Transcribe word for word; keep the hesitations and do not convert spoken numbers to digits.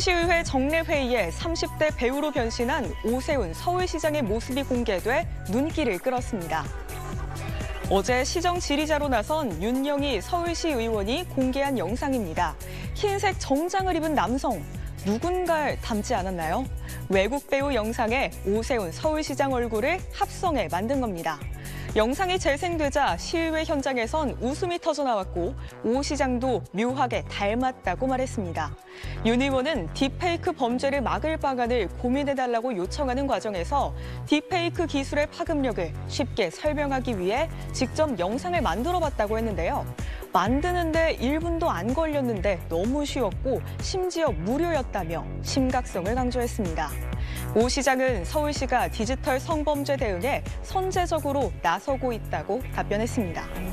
서울시의회 정례회의에 삼십 대 배우로 변신한 오세훈 서울시장의 모습이 공개돼 눈길을 끌었습니다. 어제 시정 질의자로 나선 윤영희 서울시 의원이 공개한 영상입니다. 흰색 정장을 입은 남성, 누군가를 닮지 않았나요? 외국 배우 영상에 오세훈 서울시장 얼굴을 합성해 만든 겁니다. 영상이 재생되자 시의회 현장에선 웃음이 터져나왔고 오 시장도 묘하게 닮았다고 말했습니다. 윤 의원은 딥페이크 범죄를 막을 방안을 고민해달라고 요청하는 과정에서 딥페이크 기술의 파급력을 쉽게 설명하기 위해 직접 영상을 만들어봤다고 했는데요. 만드는데 일 분도 안 걸렸는데 너무 쉬웠고 심지어 무료였다며 심각성을 강조했습니다. 오 시장은 서울시가 디지털 성범죄 대응에 선제적으로 나서고 있다고 답변했습니다.